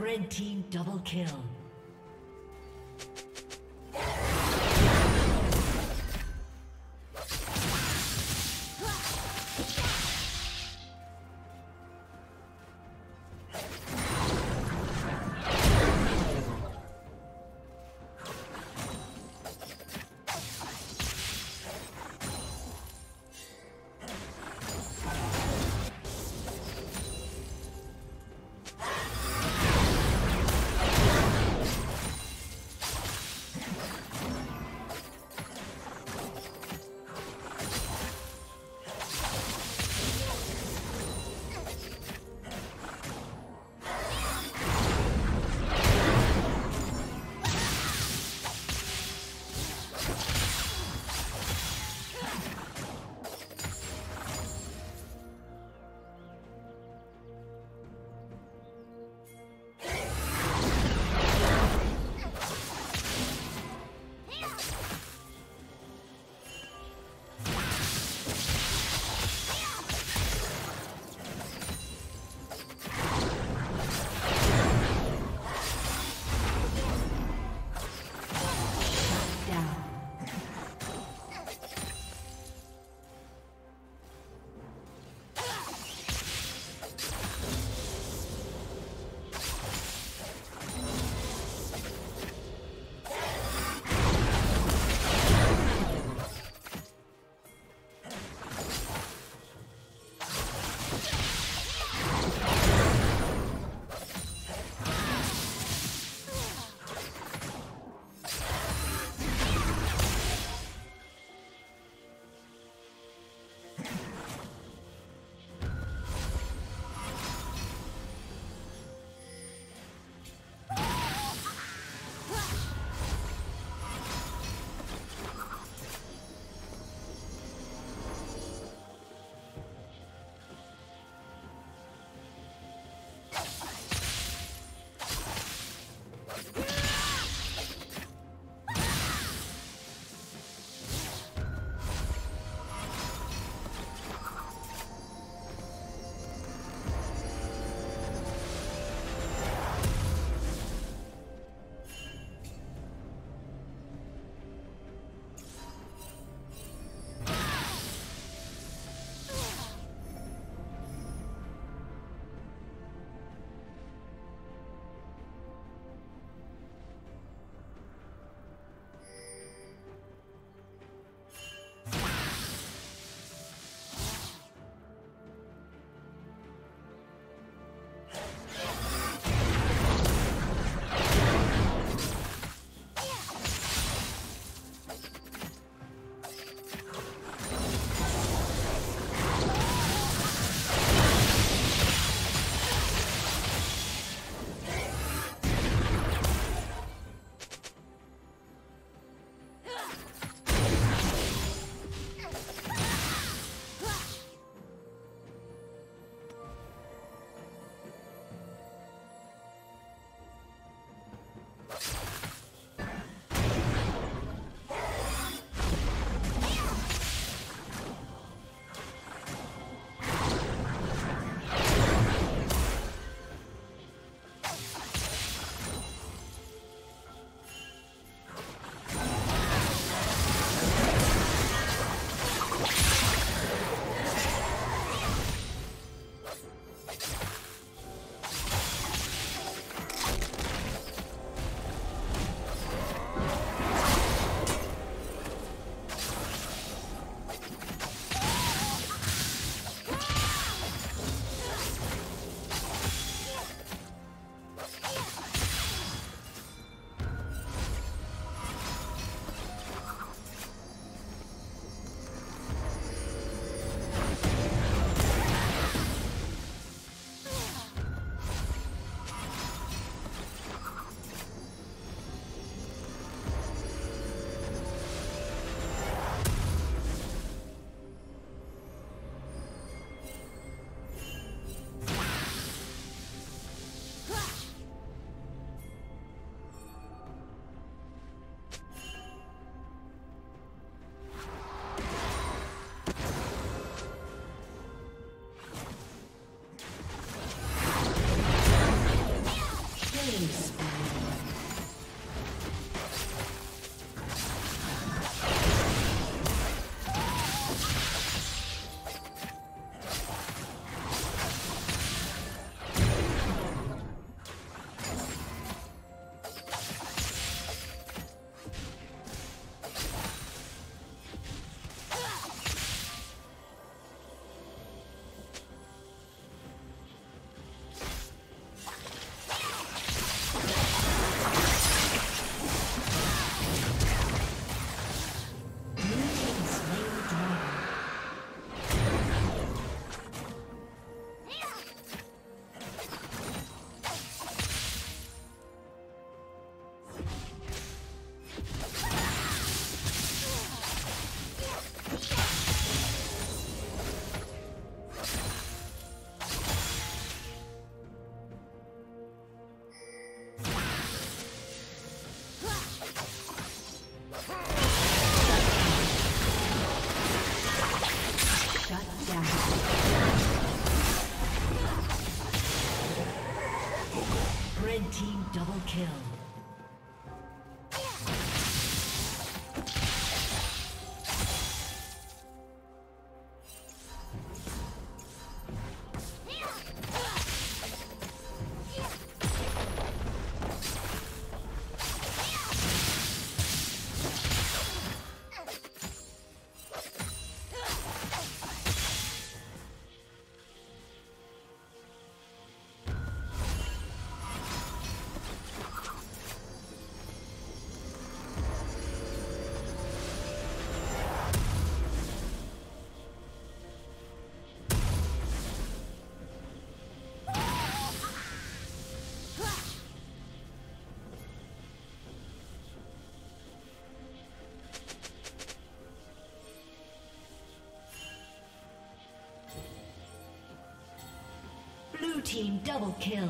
Red team double kill. Red team double kill. Blue team double kill.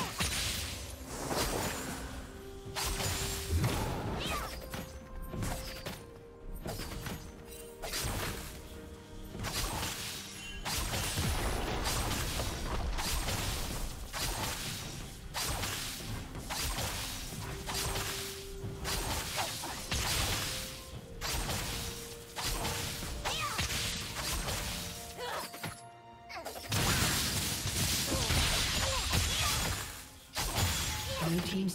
Blue team's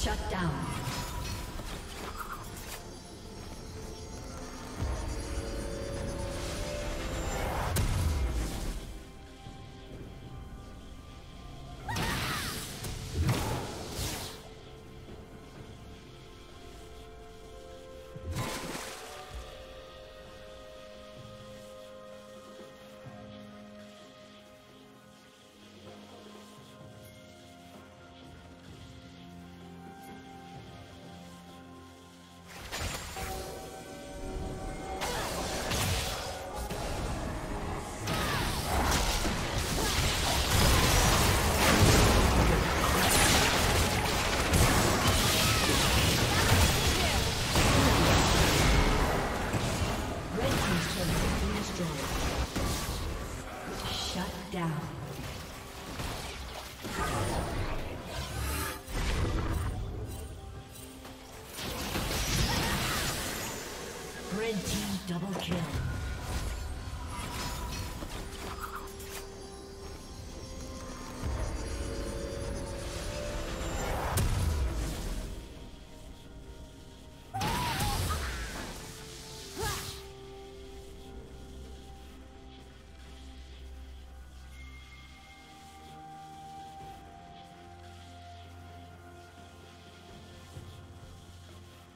Shut down. Double kill.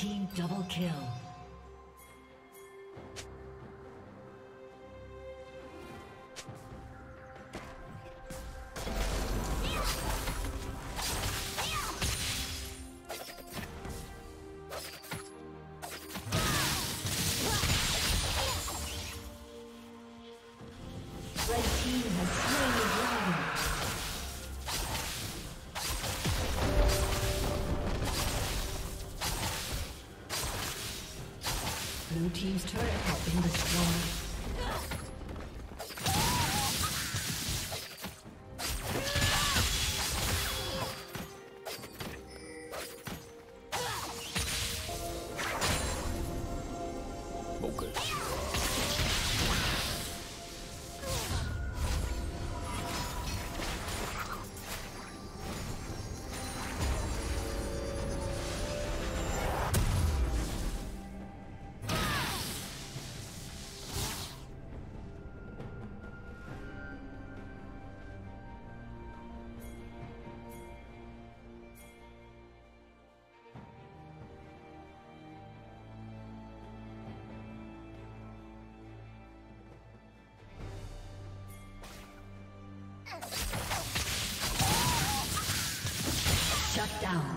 Team double kill. Red Blue team's turret has been destroyed. Shut down.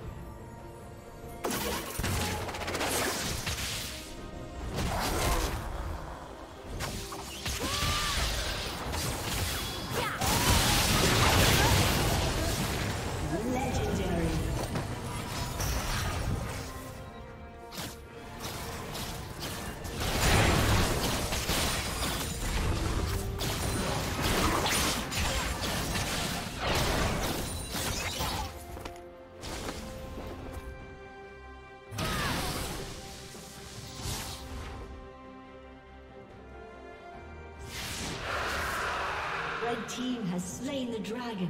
Red team has slain the dragon.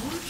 Blue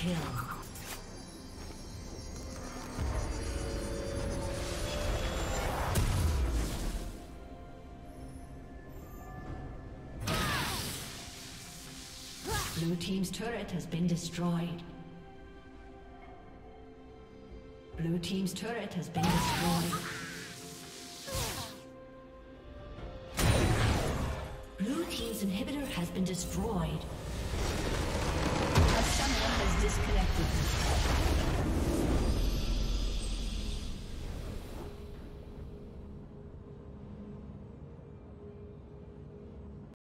kill. Blue team's turret has been destroyed. Blue team's turret has been destroyed. Blue team's inhibitor has been destroyed.